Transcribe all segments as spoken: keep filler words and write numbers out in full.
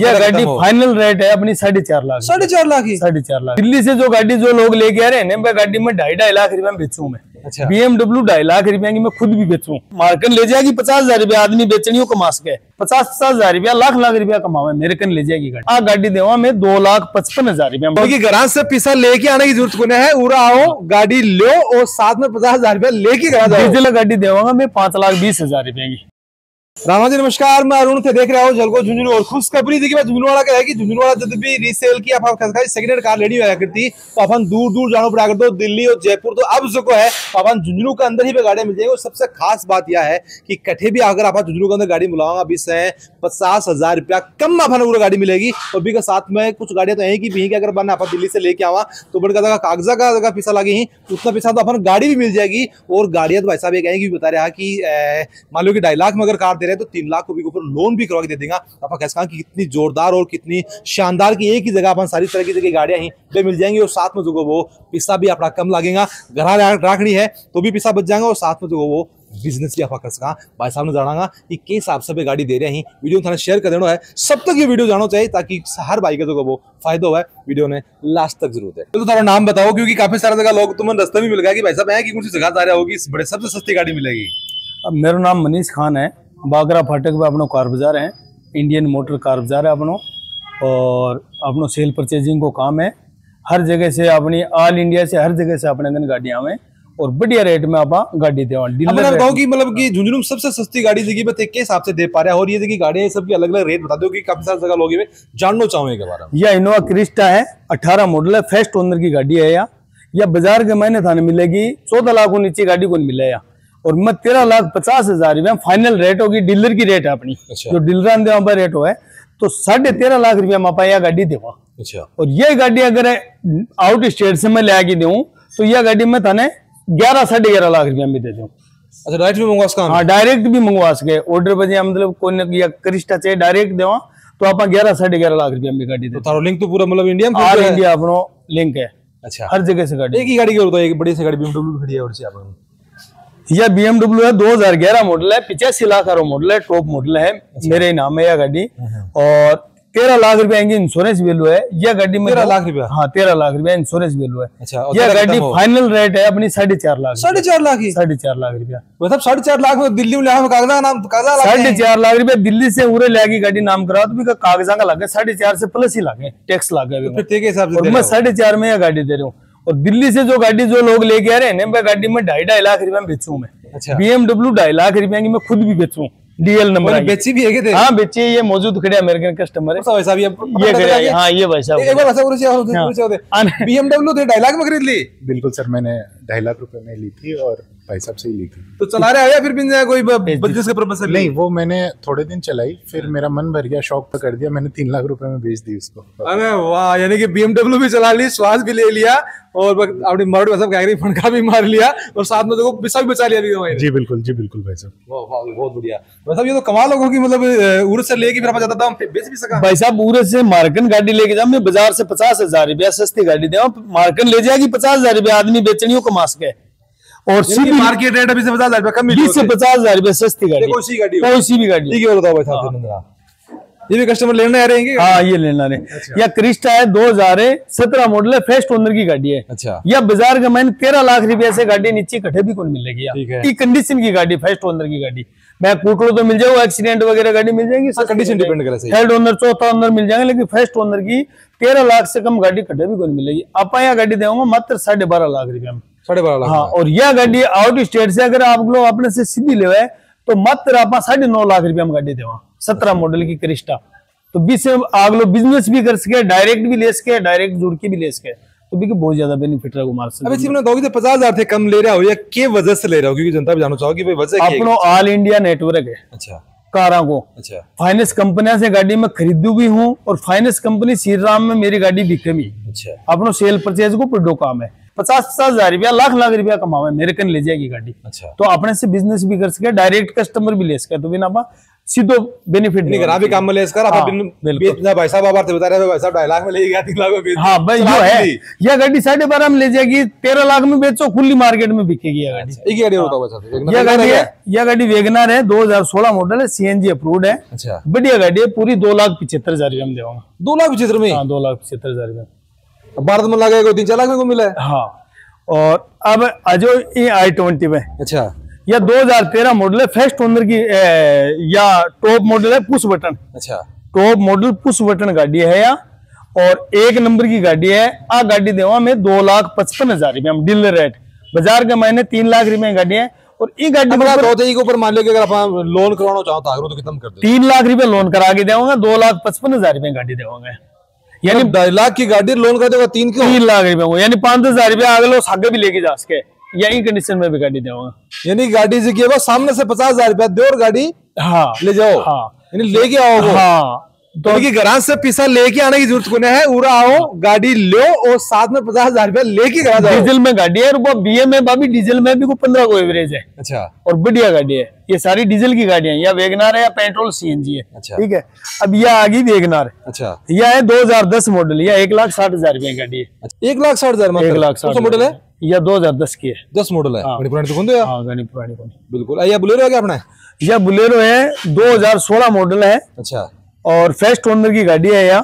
ये गाड़ी final rate है अपनी साढ़े चार लाख साढ़े चार लाख की साढ़े चार लाख दिल्ली से जो गाड़ी जो लोग लेके आ रहे हैं मैं गाड़ी में ढाई ढाई लाख रुपए में बेचूं मैं। अच्छा। बीएमडब्ल्यू ढाई लाख रुपए की मैं खुद भी बेचूं, मार्केट ले जाएगी पचास हजार रुपया आदमी बेचनी कमा सके, पचास पचास हजार रुपया लाख लाख रुपया कमावे मेरे कन ले जाएगी गाड़ी। आ गाड़ी देवा मैं दो लाख पचपन हजार रुपया, ग्राहक से पैसा लेके आने की जरूरत कोने है, उरा आओ गाड़ी लो और साथ में पचास हजार रुपया लेके डीजल गाड़ी देवांगा मैं पांच लाख बीस हजार रुपया की। रामा जी नमस्कार, मैं अरुण थे देख रहा हूँ झलको झुंझुनू और खुशखबरी देखिए मैं झुंझुनू वाला का है कि झुंझुनू वाला जब भी रीसेल की आप सेकंड हैंड कार रेडी होया करती तो अपन दूर दूर जाना पड़ा करते दिल्ली और जयपुर, तो अब जो को है अपन झुंझुनू के अंदर ही गाड़ियां मिल जाएगी। और सबसे खास बात यह है कि कठे भी अगर आप झुंझुनू के अंदर गाड़ी बुलाऊंगा बीस से पचास हजार रुपया कम अपन पूरा गाड़ी मिलेगी। और भी साथ में कुछ गाड़ियां तो यही की भी अगर बना आप दिल्ली से लेके आवा तो बड़का जगह कागजा का जगह पैसा लगे ही उतना पैसा तो अपन गाड़ी भी मिल जाएगी। और गाड़ियां तो भाई साहब ये कहेंगे बता रहा कि मान लो कि ढाई लाख में अगर कार तो तीन लाख को भी ऊपर लोन भी करवा के दे देगा। आप कैसा कि कितनी जोरदार और कितनी शानदार की एक ही जगह अपन सारी तरह की जगह गाड़ियां ही पे मिल जाएंगी और साथ में जो वो पैसा भी अपना कम लगेगा, घर राखनी है तो भी पैसा बच जाएगा और साथ में जो वो बिजनेस भी आप कर सका। भाई साहब ने जाना कि के हिसाब से गाड़ी दे रहे हैं, वीडियो थाना शेयर कर देना है, सब तक ये वीडियो जाना चाहिए ताकि हर भाई का जो वो फायदा हुआ है, वीडियो ने लास्ट तक जरूर है। तो थोड़ा नाम बताओ क्योंकि काफी सारा जगह लोग तुम्हें रास्ते में मिल गया कि भाई साहब है कि कुछ जगह जा रहा होगी बड़े सबसे सस्ती गाड़ी मिलेगी। अब मेरा नाम मनीष खान है, बागरा फाटक में अपनो कार बाजार है, इंडियन मोटर कार बाजार है अपनो, और अपनो सेल परचेजिंग को काम है। हर जगह से अपनी ऑल इंडिया से हर जगह से अपने गन गाड़ियां में और बढ़िया रेट में आप गाड़ी दे कि मतलब कि झुंझुनू में सबसे सस्ती गाड़ी देखिए मैं के हिसाब से दे पा रहा है। और ये देखिए गाड़ियां सबकी अलग अलग रेट बता दो कि काफी सारी जगह लोग जानना चाहूंगा। यह इनोवा क्रिस्टा है, अठारह मॉडल है, फर्स्ट ओनर की गाड़ी है। या बाजार के महीने थाने मिलेगी चौदह लाख को नीचे गाड़ी को मिलेगा और मैं तेरह लाख पचास हजार रुपया फाइनल रेट होगी, डीलर की रेट है अपनी। अच्छा। जो डीलर रेट हो है तो साढ़े तेरह लाख रुपया मापा यह गाड़ी देवा। अच्छा। और यह गाड़ी अगर आउट स्टेट से मैं ले दूं तो यह गाड़ी मैं थाने ग्यारह साढ़े ग्यारह लाख रुपया में दे दूं। अच्छा, डायरेक्ट भी मंगवा सका? हाँ, डायरेक्ट भी मंगवा सके ऑर्डर बजे मतलब कोई क्रिस्टा चाहिए डायरेक्ट देवा तो आप ग्यारह साढ़े ग्यारह लाख रुपया में गाड़ी दे। लिंक तो पूरा मतलब इंडिया में इंडिया अपना लिंक है। अच्छा, हर जगह से गाड़ी एक ही गाड़ी की बड़ी सी गाड़ी बीएमडब्ल्यू खड़ी है। यह बीएमडब्ल्यू है, दो हजार ग्यारह मॉडल है, पिचासी लाख का मॉडल है, टॉप मॉडल है। अच्छा। मेरे नाम है यह गाड़ी और तेरह लाख रुपया इंश्योरेंस वैल्यू है यह गाड़ी में। तेरह लाख रुपया? हाँ, तेरह लाख रुपया इंश्योरेंस वैल्यू है। अच्छा, यह गाड़ी फाइनल रेट है अपनी साढ़े चार लाख साढ़े चार लाख की साढ़े चार लाख रुपया मतलब साढ़े चार लाख में दिल्ली में साढ़े चार लाख रुपया दिल्ली से उरे लागी गाड़ी नाम करा तो भी कागजा का लगे साढ़े चार से प्लस ही लागे टैक्स लागे। मैं साढ़े चार में यह गाड़ी दे रहा हूँ और दिल्ली से जो गाड़ी जो लोग लेके आ रहे हैं मैं गाड़ी में ढाई ढाई लाख रुपया में बेचूं मैं। अच्छा। बीएमडब्ल्यू ढाई लाख रुपया की मैं खुद भी बेचूं, डीएल नंबर बेची भी है। हाँ, बेची है, ये मौजूद खड़े अमेरिकन कस्टमर है। ये ये हाँ, ये भाई साहब बीएमडब्ल्यू ढाई लाख में खरीद ली? बिल्कुल सर, मैंने ढाई लाख रुपए में ली थी और भाई साहब से ही ली थी। तो चला रहे फिर कोई बिजनेस का पर्पस नहीं? वो मैंने थोड़े दिन चलाई फिर मेरा मन भर गया, शौक पर कर दिया, मैंने तीन लाख रुपए में बेच दी उसको। अरे वाह, यानी कि बीएमडब्ल्यू भी चला ली, श्वास भी ले लिया और अपने मरोड़ साहब गायरी फंडका भी मार लिया और साथ में देखो पैसा भी बचा लिया। जी बिल्कुल, जी बिल्कुल भाई साहब, वाह बहुत बढ़िया। भाई साहब ये तो कमाल होगी, मतलब उर्स से लेके मेरा जाता था बेच भी सका। भाई साहब उर्स से मार्कन गाड़ी लेके जाऊँ मैं बाजार से पचास हजार रुपया सस्ती गाड़ी दे मार्कन ले जाएगी पचास हजार रुपया आदमी बेचनी कमा सके और सीधी मार्केट रेट अभी से पचास हजार कम बीस से पचास हजार रुपया सस्ती गाड़ी कोई सी भी गाड़ी। ठीक है, बताओ भाई साहब ये भी कस्टमर लेना आ रहे हैं? हाँ, ये लेना रहे। अच्छा। या क्रिस्टा है, दो हजार सत्रह मॉडल है, फर्स्ट ओनर की गाड़ी है। अच्छा। या बाजार का मैंने तेरह लाख रुपया से गाड़ी नीचे कटे भी कौन मिलेगी, कंडीशन की गाड़ी, फर्स्ट ओनर की गाड़ी मैं कूटलो तो मिल जाऊंगा, एक्सीडेंट वगैरह गाड़ी मिल जाएगी। हाँ, कंडीशन डिपेंड करे, थर्ड ओनर चौथा ओनर मिल जाएंगे लेकिन फर्स्ट ओनर की तेरह लाख से कम गाड़ी कटे भी कौन मिलेगी। आप यहाँ गाड़ी देगा मात्र साढ़े बारह लाख रुपया में साढ़े बारह लाख। हाँ, और यह गाड़ी आउट स्टेट से अगर आप लोग अपने से सीधी ले है तो मात्र आप साढ़े नौ लाख रुपया में गाड़ी देवा सत्रह मॉडल की क्रिस्टा। तो बीस से आप लोग बिजनेस भी कर सके, डायरेक्ट भी ले सके, डायरेक्ट जुड़ के भी ले सके तो भी बहुत ज्यादा बेनिफिट रहेगा। पचास हजार थे कम ले रहा हो या के वजह से ले रहा हो क्योंकि जनता भी जानना चाहोगी वजह अपना ऑल इंडिया नेटवर्क है। अच्छा। कारा को अच्छा फाइनेंस कंपनियां से गाड़ी में खरीदू भी हूँ और फाइनेंस कंपनी श्रीराम में मेरी गाड़ी बिके भी। अच्छा। अपना सेल परचेज को प्रोडो काम है, पचास पचास हजार रुपया लाख लाख रुपया कमावे मेरे कन ले जाएगी गाड़ी। अच्छा। तो अपने से बिजनेस भी कर सके, डायरेक्ट कस्टमर भी ले सके तो भी ना सीधो बेनिफिट नहीं करा। काम में लेकर आप भाई साहब आप बता रहे थे भाई साहब ढाई लाख में ले गया तीन लाख में। हाँ भाई जो है यह गाड़ी साढ़े बारह में ले जाएगी, तेरह लाख में बेचो खुली मार्केट में बिकेगी यह गाड़ी। गाड़ी होता यह गाड़ी है, यह गाड़ी वेगनर है, दो हजार सोलह मॉडल है, सी एन जी अप्रूव्ड है। अच्छा बढ़िया गाड़ी है पूरी, दो लाख पिछहत्तर हजार रुपये में देगा। दो लाख पिछहत्तर में दो लाख पिछहत्तर हजार रुपये भारत में लगाएगा, तीन चार लाख में मिला है। हाँ और अब आज ये आई ट्वेंटी में। अच्छा या दो हजार तेरह मॉडल है, फर्स्ट ओनर की ए, या टॉप मॉडल है, पुश बटन। अच्छा टॉप मॉडल पुश बटन गाड़ी है या और एक नंबर की गाड़ी है। आ गाड़ी देवा में दो लाख पचपन हजार रुपये हम डीलर रेट, बाजार के मायने तीन लाख रुपए गाड़ी है। और ये गाड़ी के ऊपर मान लो कि अगर आप लोन करवाना चाहो तो कितना कर, तीन लाख रुपए लोन करा के देगा, दो लाख पचपन हजार रुपये गाड़ी देवांगे। यानी ढाई लाख की गाड़ी लोन कर देगा तीन तीन लाख रुपए, यानी पांच दस हजार रुपये आगे लो सागे भी लेके जा सके, यही कंडीशन में भी गाड़ी देगा। यानी गाड़ी से क्या सामने से पचास हजार रुपया दो और गाड़ी हाँ ले जाओ। हाँ यानी लेके आओ। हाँ तो गराज से पैसा लेके आने की जरूरत को नहीं है, उड़ा आओ गाड़ी लो और साथ में पचास हजार रुपया लेके गराज। डीजल में गाड़ी है, बीएम में भाभी डीजल में भी को पंद्रह को एवरेज है। अच्छा और बढ़िया गाड़ी है, ये सारी डीजल की गाड़ियां या वेगनार है या पेट्रोल सीएनजी है। अच्छा ठीक है अब यह आ गई वेगनार। अच्छा यह है दो हजार दस मॉडल, यह एक लाख साठ हजार रुपये गाड़ी है। एक लाख साठ हजार एक लाख साठ मॉडल है, यह दो हजार दस की है, दस मॉडल है। गाड़ी पुरानी तो कौन दो है? हाँ गाड़ी पुरानी कौन बिल्कुल। यह बुलेरो है क्या अपना? यह बुलेरो है, दो हजार सोलह मॉडल है। अच्छा और फर्स्ट ओनर की गाड़ी है यह,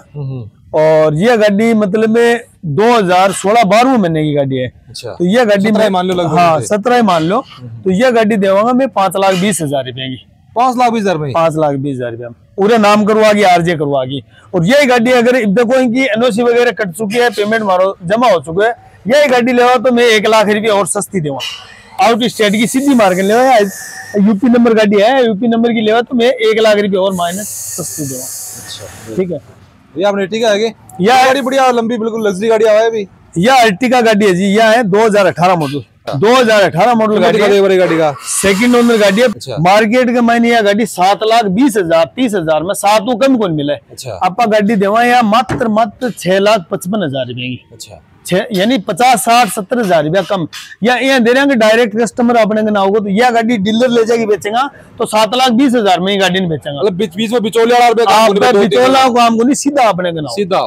और यह गाड़ी मतलब में दो हजार सोलह बारहवें महीने की गाड़ी है। अच्छा तो यह गाड़ी मान लो, हाँ सत्रह मान लो, तो यह गाड़ी देवांगा मैं पांच लाख बीस हजार रुपए की। पांच लाख बीस हजार पांच लाख बीस हजार रुपया पूरे नाम करवागी, आरजे करवागी। और यही गाड़ी अगर देखो इनकी एनओसी वगैरह कट चुकी है, पेमेंट मारो जमा हो चुके है, यही गाड़ी लेवा तो मैं एक लाख रुपये और सस्ती देवा। आउट स्टेट की सीधी मार्केट लेवा, यूपी नंबर गाड़ी है, यूपी नंबर की लेवा तो मैं एक लाख रुपये और माइनस सस्ती देवा। ठीक है ये आपने अर्टिका है, यह गाड़ी बढ़िया लंबी बिल्कुल लग्जरी गाड़ी आवा है अभी। यह अर्टिका गाड़ी है जी, यह है दो हजार अठारह मॉडल, दो हजार अठारह मॉडल गाड़ी, गाड़ी का सेकंड ओनर गाड़ी है। अच्छा। मार्केट के मायने यह गाड़ी सात लाख बीस हजार तीस हजार में सातों कम कौन मिला है। अच्छा। आपका गाड़ी देवा यहाँ मात्र मात्र छह लाख पचपन हजार रुपए की। अच्छा यानी पचास साठ सत्तर हजार रुपया कम या यहाँ दे रहे डायरेक्ट कस्टमर अपने ना होगा तो यह गाड़ी डीलर ले जाएगी बेचेगा तो सात लाख बीस हजार में ही गाड़ी नहीं बेचेगा। मतलब बीच बीच में बिचौलिया काम को नहीं, सीधा अपने सीधा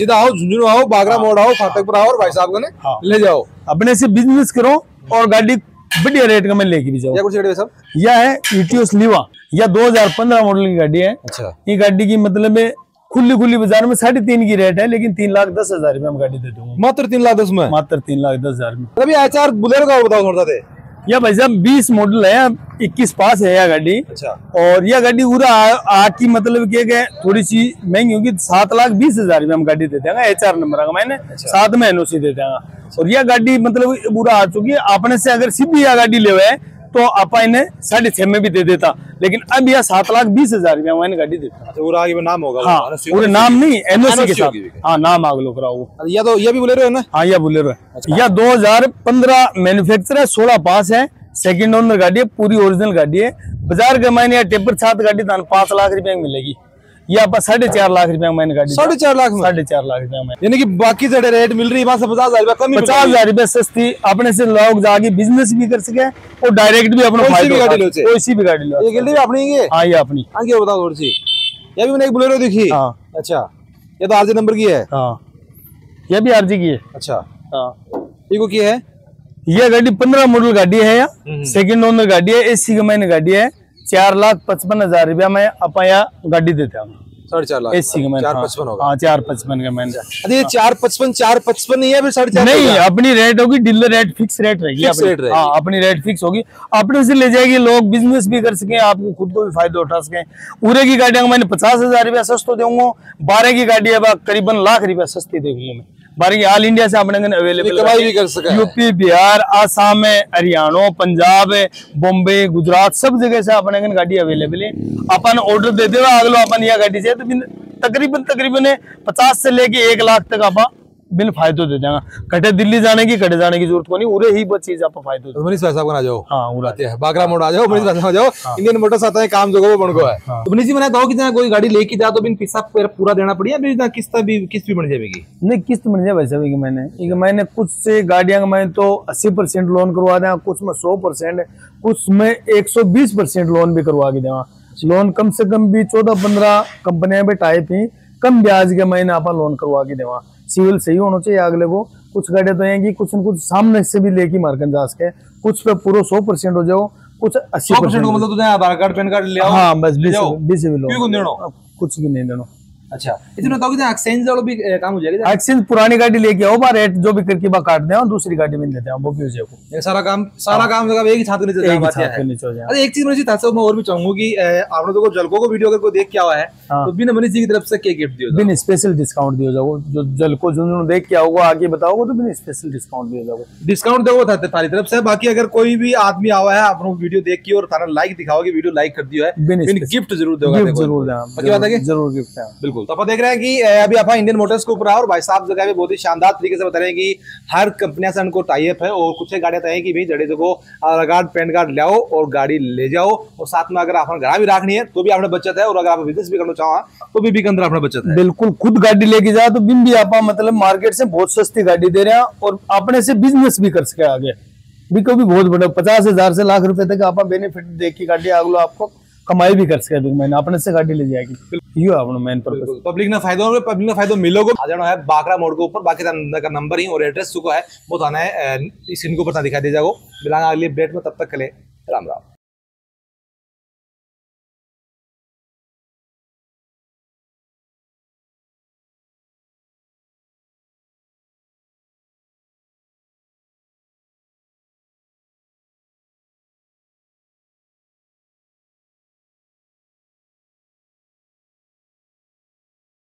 सीधा आओ, झुंझुनू आओ, बागरा मोड़ आओ, फाटकपुर आओ और भाई साहब को ले जाओ, अपने से बिजनेस करो और गाड़ी बढ़िया रेट का मैं लेके भी जाऊँ। यह है ईटीओस लीवा, यह दो हजार पंद्रह मॉडल की गाड़ी है। अच्छा ये गाड़ी की मतलब खुली खुली बाजार में साढ़े तीन की रेट है, लेकिन तीन लाख दस हजार में हम गाड़ी दे दूंगा। मात्र तीन लाख दस में मात्र तीन लाख दस हजार में। अभी आचार बुलेरो का बताओ थोड़ा थे। या भाई साहब बीस मॉडल है, इक्कीस पास है यह गाड़ी। अच्छा। और यह गाड़ी पूरा आग की मतलब क्या थोड़ी सी महंगी होगी, सात लाख बीस हजार में हम गाड़ी दे देंगे, एच आर नंबर का मैंने साथ में एनओसी दे देंगे। और यह गाड़ी मतलब पूरा आ चुकी है, आपने से अगर सीधी यह गाड़ी ले हुए तो आप इन्हें साढ़े छह में भी दे देता, लेकिन अब यह सात लाख बीस हजार रुपया मैंने गाड़ी देता। पूरा आगे नाम होगा। हाँ पूरे नाम नहीं, एनओसी के साथ। हाँ नाम आगे लो कराओ। या तो यह भी बुलेरो है ना? हाँ यह बुलेरो है। यह दो हजार पंद्रह मैन्युफैक्चर है, सोलह पास है, सेकंड ओनर गाड़ी है, पूरी ओरिजिनल गाड़ी है। बाजार के मायने टेपर छात गाड़ी था पांच लाख रुपए में मिलेगी, यह आप साढ़े चार लाख रुपया मैंने गाड़ी साढ़े चार लाख साढ़े चार लाख रुपया। यानी कि बाकी जड़े रेट मिल रही है पचास हजार रुपया कम, पचास हजार रुपया सस्ती, अपने से लोग जाके बिजनेस भी कर सके और डायरेक्ट भी अपना कोई सी भी गाड़ी लो, कोई सी भी गाड़ी लो। ये गाड़ी अपनी है? हां ये अपनी। आगे बताओ थोड़ी सी, ये भी मैंने एक बुलेरो दिखी। हां अच्छा ये तो आरजी नंबर की है। हां ये भी आरजी की है। अच्छा हां ये को की है? ये गाड़ी पंद्रह मॉडल गाड़ी है, सेकंड ओनर गाड़ी है, एसी के मायने गाड़ी है। चार लाख पचपन हजार रुपया में अपाया गाड़ी देता हूँ, साढ़े चार लाख एसी का। चार पचपन होगा, चार पचपन का मैंने। अरे चार पचपन चार पचपन नहीं है फिर साढ़े चार नहीं, अपनी रेट होगी, डीलर रेट फिक्स रेट रहेगी, अपनी रेट फिक्स होगी, अपने से ले जाएगी, लोग बिजनेस भी कर सके, आपको खुद को भी फायदा उठा सके। पूरे की गाड़ियां मैंने पचास हजार रुपया सस्ता दूंगा, बारह की गाड़ी है करीबन लाख रुपया सस्ती देंगे मैं। बाकी ऑल इंडिया से अपने अवेलेबल, यूपी बिहार आसाम हरियाणा पंजाब बॉम्बे गुजरात सब जगह से अपने गाड़ी अवेलेबल है। अपन ऑर्डर दे देवा अगलो अपन यह गाड़ी से तो तकरीबन तकरीबन पचास से लेके एक लाख तक आप बिन फायदो दे देंगे। कटे दिल्ली जाने की कटे जाने की जरूरत को नहीं, उरे ही बस चीज आपको फायदो। तो मनीष भाई साहब को आ जाओ। हाँ उड़ाते हैं बागरा मोड़ आ जाओ, मनीष भाई साहब जाओ, इंडियन मोटर्स आता है काम जगह बन गो है। तो मनीष जी मैंने बताओ कि जहाँ कोई गाड़ी लेके जाओ तो बिन पैसा पूरा देना पड़ेगा, बिना किस्त भी किस्त भी बन जाएगी? नहीं किस्त बन जाए भाई साहब, मैंने मैंने कुछ से गाड़ियां मैंने तो अस्सी परसेंट लोन करवा दें, कुछ में सौ परसेंट, कुछ में एक सौ बीस परसेंट लोन भी करवा के देवा। लोन कम से कम भी चौदह पंद्रह कंपनियां भी टाइप ही कम ब्याज के महीने आप लोन करवा के देवा। सिविल सही होना चाहिए अगले को। कुछ गाड़ियां तो हैं कि कुछ न कुछ सामने से भी लेके मार्केट जा सके, कुछ पे पूरा सौ परसेंट हो जाओ, कुछ अस्सी परसेंट को मतलब तो आधार कार्ड पैन कार्ड ले आओ। हाँ बस बीस लोन कुछ भी नहीं लेना। अच्छा इतना तो कि एक्सचेंज वाला भी काम हो जाएगा। एक्सचेंज पुरानी गाड़ी लेके आओ बा रेट जो भी करके बा काट दे और दूसरी गाड़ी में देते हैं वो भी हो जाएगा। ये सारा काम सारा काम जगह एक ही छात्र नीचे बात है। अरे एक चीज मुझे था सब मैं और भी चाहूंगा कि आपने तो झलको को वीडियो करके देख के आया है तो बिना मनीष जी की तरफ से क्या गिफ्ट दिया जाएगा? बिना स्पेशल डिस्काउंट दिया जाएगा। जो झलको झुंझुनू देख के आओगे आगे बताओगे तो बिना स्पेशल डिस्काउंट दिया जाएगा। डिस्काउंट देगा था तुम्हारी तरफ से। बाकी अगर कोई भी आदमी आया है आपने वीडियो देख के और थाना लाइक दिखाओगे वीडियो लाइक कर दियो है गिफ्ट जरूर दोगे। जरूर जरूर गिफ्ट है बिल्कुल। तो आप देख रहे हैं कि अभी आप इंडियन मोटर्स के ऊपर और भाई साहब जगह पे बहुत ही शानदार तरीके से बता रहे हैं कि हर कंपनियां से उनको टाई अप है और कुछ गाड़ियां तय कि भाई जड़े को आधार कार्ड पैन कार्ड ले आओ और गाड़ी ले जाओ। और साथ में अगर आपने घर भी रखनी है तो भी आपने बचत है और अगर आप बिजनेस भी करना चाहो तो भी, भी अंदर आपने बचत है। बिल्कुल खुद गाड़ी लेके जाए तो बिन भी आप मतलब मार्केट से बहुत सस्ती गाड़ी दे रहे हैं और अपने से बिजनेस भी कर सके आगे भी कभी बहुत बड़ा पचास हजार से लाख रुपए तक आप बेनिफिट दे के गाड़ी आगलो आपको कमाई भी कर सके। मैंने अपने से गाड़ी ले जाएगी यो अपना मेन पर्पस पब्लिक ना फायदा होगा। पब्लिक ना फायदा मिलोगे आ जाना है बागरा मोड़ के ऊपर। बाकी का नंबर ही और एड्रेस सुको है वो थाना है इस इनको पता दिखा दे जाओ। मिलाना अगले अपडेट में, तब तक के लिए राम राम।